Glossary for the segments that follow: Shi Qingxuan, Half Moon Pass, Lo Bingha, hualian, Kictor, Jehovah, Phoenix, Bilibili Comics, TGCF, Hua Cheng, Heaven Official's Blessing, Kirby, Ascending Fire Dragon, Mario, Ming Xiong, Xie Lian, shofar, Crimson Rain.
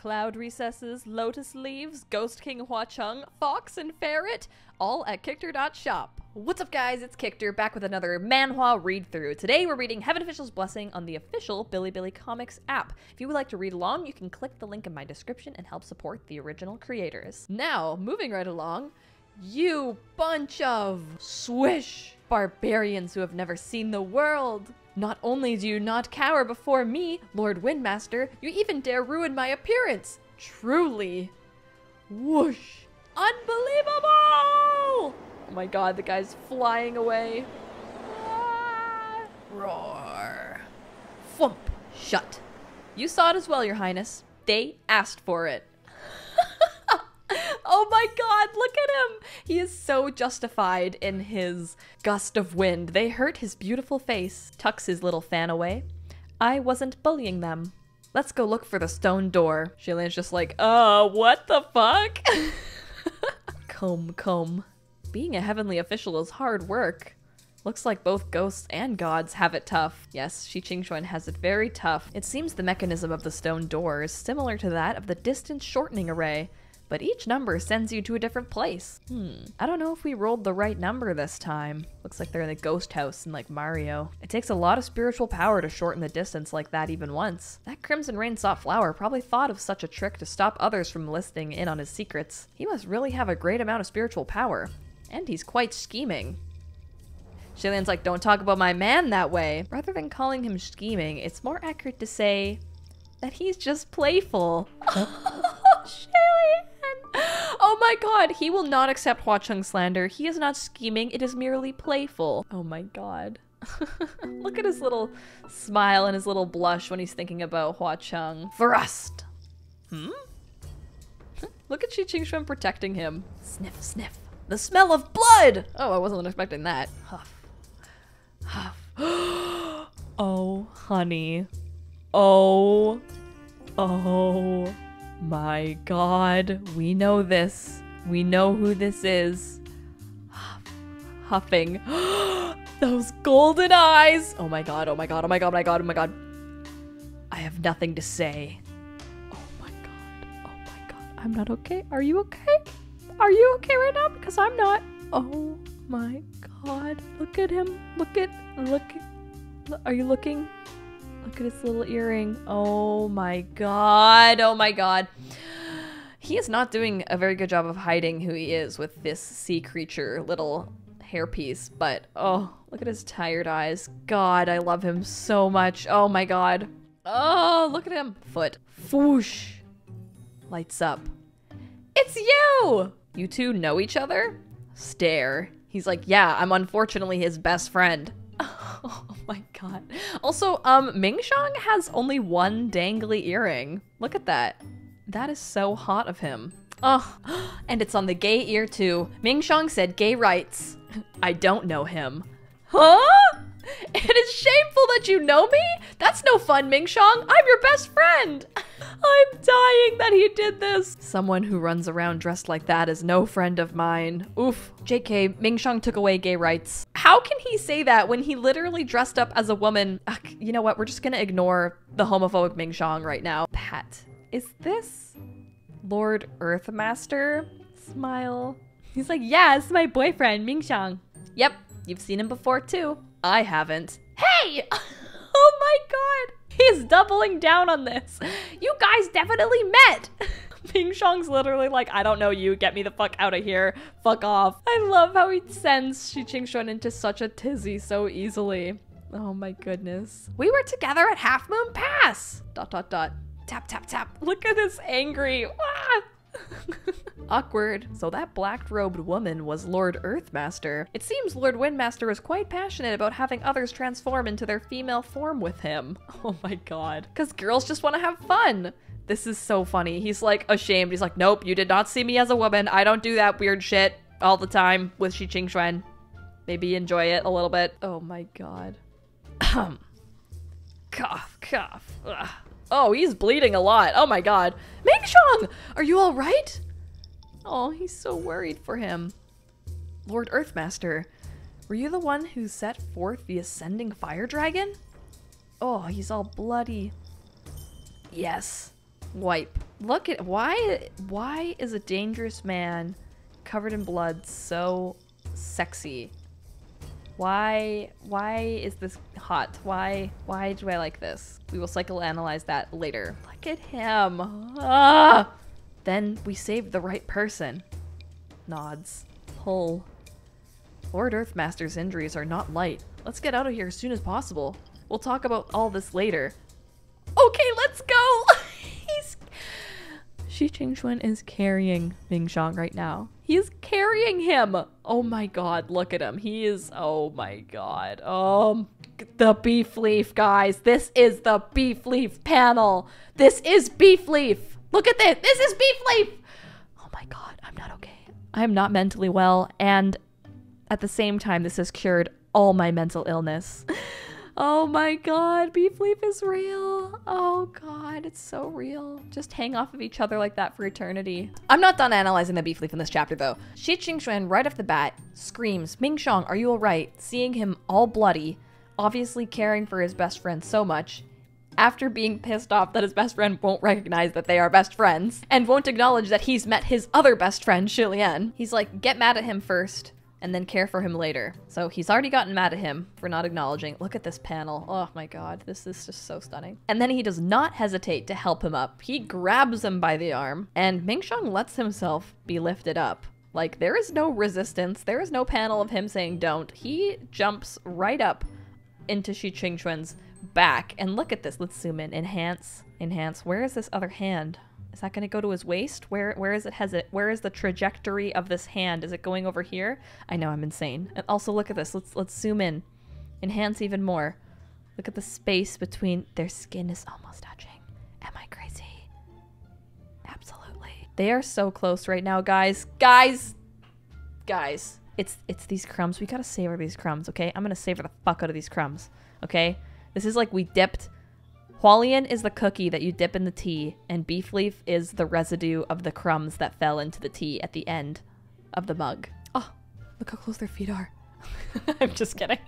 Cloud Recesses, Lotus Leaves, Ghost King Hua Cheng, Fox and Ferret, all at Kictor.shop. What's up guys, it's Kictor, back with another manhwa read-through. Today we're reading Heaven Official's Blessing on the official Bilibili Comics app. If you would like to read along, you can click the link in my description and help support the original creators. Now, moving right along, you bunch of swish barbarians who have never seen the world! Not only do you not cower before me, Lord Windmaster, you even dare ruin my appearance! Truly! Whoosh! Unbelievable! Oh my god, the guy's flying away. Ah! Roar! Thump! Shut! You saw it as well, Your Highness. They asked for it. Oh my god, look at him! He is so justified in his gust of wind. They hurt his beautiful face. Tucks his little fan away. I wasn't bullying them. Let's go look for the stone door. Xie Lian's just like, what the fuck? Comb. Being a heavenly official is hard work. Looks like both ghosts and gods have it tough. Yes, Shi Qingxuan has it very tough. It seems the mechanism of the stone door is similar to that of the distance shortening array, but each number sends you to a different place. I don't know if we rolled the right number this time. Looks like they're in the ghost house in like Mario. It takes a lot of spiritual power to shorten the distance like that even once. That Crimson Rain Soft Flower probably thought of such a trick to stop others from listening in on his secrets. He must really have a great amount of spiritual power. And he's quite scheming. Xie Lian's like, don't talk about my man that way. Rather than calling him scheming, it's more accurate to say that he's just playful. Xie Lian! Oh my god, he will not accept Hua Cheng's slander. He is not scheming, it is merely playful. Oh my god. Look at his little smile and his little blush when he's thinking about Hua Cheng. Thrust! Look at Shi Qingxuan protecting him. Sniff, sniff. The smell of blood! Oh, I wasn't expecting that. Huff. Huff. Oh, honey. Oh. My god, we know this. We know who this is. Huffing. Those golden eyes! Oh my god. I have nothing to say. Oh my god. I'm not okay. Are you okay? Are you okay right now? Because I'm not. Oh my god. Look at him. Are you looking? Look at his little earring. Oh my god. He is not doing a very good job of hiding who he is with this sea creature little hairpiece, but oh, look at his tired eyes. God, I love him so much. Oh my god. Oh, look at him. Foot. Foosh. Lights up. It's you! You two know each other? Stare. He's like, yeah, I'm unfortunately his best friend. Oh my god. Also, Ming Xiong has only one dangly earring. Look at that. That is so hot of him. Oh, and it's on the gay ear too. Ming Xiong said gay rights. I don't know him. Huh? It is shameful that you know me? That's no fun, Ming Xiong. I'm your best friend. I'm dying that he did this. Someone who runs around dressed like that is no friend of mine. Oof. JK, Ming Xiong took away gay rights. How can he say that when he literally dressed up as a woman? Ugh, you know what? We're just gonna ignore the homophobic Ming Xiong right now. Pat, is this Lord Earthmaster? Smile. He's like, yeah, it's my boyfriend, Ming Xiong. Yep, you've seen him before too. I haven't. Hey! Oh my god! He's doubling down on this. You guys definitely met! Ming Xiong's literally like, I don't know you, get me the fuck out of here. Fuck off. I love how he sends Shi Qingxuan into such a tizzy so easily. Oh my goodness. We were together at Half Moon Pass! ... Tap, tap, tap. Look at this angry. Ah! Awkward. So that black-robed woman was Lord Earthmaster. It seems Lord Windmaster was quite passionate about having others transform into their female form with him. Oh my god. Because girls just want to have fun. This is so funny. He's like ashamed. He's like, nope, you did not see me as a woman. I don't do that weird shit all the time with Shi Qingxuan. Maybe enjoy it a little bit. Oh my god. Cough. Ugh. Oh, he's bleeding a lot. Oh my god. Ming Xiong! Are you alright? Oh, he's so worried for him. Lord Earthmaster, were you the one who set forth the Ascending Fire Dragon? Oh, he's all bloody. Yes. Wipe. Look at why is a dangerous man covered in blood so sexy? Why is this hot? Why do I like this? We will psychoanalyze that later. Look at him. Ah! Then we saved the right person. Nods. Pull. Lord Earthmaster's injuries are not light. Let's get out of here as soon as possible. We'll talk about all this later. Okay, let's go! Shi Qingxuan is carrying Ming Xiong right now. He is carrying him! Oh my god, look at him. He is... oh my god. The Beef Leaf, guys. This is the Beef Leaf panel. This is Beef Leaf! Look at this! This is Beef Leaf! Oh my god, I'm not okay. I am not mentally well, and at the same time, this has cured all my mental illness. Oh my god, Beef Leaf is real. Oh god, it's so real. Just hang off of each other like that for eternity. I'm not done analyzing the Beef Leaf in this chapter though. Shi Qingxuan, right off the bat, screams, "Ming Xiong, are you alright?" Seeing him all bloody, obviously caring for his best friend so much, after being pissed off that his best friend won't recognize that they are best friends, and won't acknowledge that he's met his other best friend, Xie Lian. He's like, get mad at him first, and then care for him later. So he's already gotten mad at him for not acknowledging. Look at this panel. Oh my god, this is just so stunning. And then he does not hesitate to help him up. He grabs him by the arm, and Ming Xiong lets himself be lifted up. Like, there is no resistance. There is no panel of him saying don't. He jumps right up into Shi Qingxuan's back. And look at this. Let's zoom in. Enhance. Enhance. Where is this other hand? Is that going to go to his waist? Where is it? Where is the trajectory of this hand? Is it going over here? I know, I'm insane. And also look at this. Let's zoom in. Enhance even more. Look at the space between their skin is almost touching. Am I crazy? Absolutely. They are so close right now, guys. Guys. It's these crumbs. We got to savor these crumbs, okay? I'm going to savor the fuck out of these crumbs, okay? This is like we dipped. Hualien is the cookie that you dip in the tea, and Beef Leaf is the residue of the crumbs that fell into the tea at the end of the mug. Oh, look how close their feet are. I'm just kidding.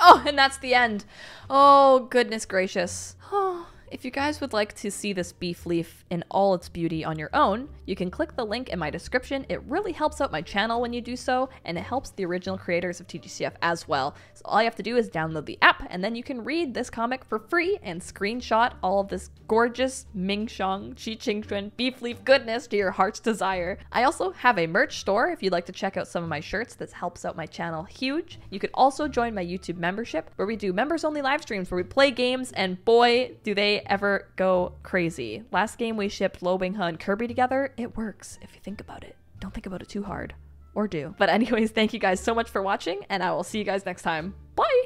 Oh, and that's the end. Oh, goodness gracious. Oh, if you guys would like to see this Beef Leaf in all its beauty on your own, you can click the link in my description. It really helps out my channel when you do so, and it helps the original creators of TGCF as well. So all you have to do is download the app, and then you can read this comic for free and screenshot all of this gorgeous Ming Xiong, Shi Qingxuan, Beef Leaf goodness to your heart's desire. I also have a merch store if you'd like to check out some of my shirts. This helps out my channel huge. You could also join my YouTube membership, where we do members-only live streams where we play games, and boy, do they ever go crazy. Last game we shipped Lo Bingha and Kirby together. It works if you think about it. Don't think about it too hard. Or do. But anyways, thank you guys so much for watching, and I will see you guys next time. Bye!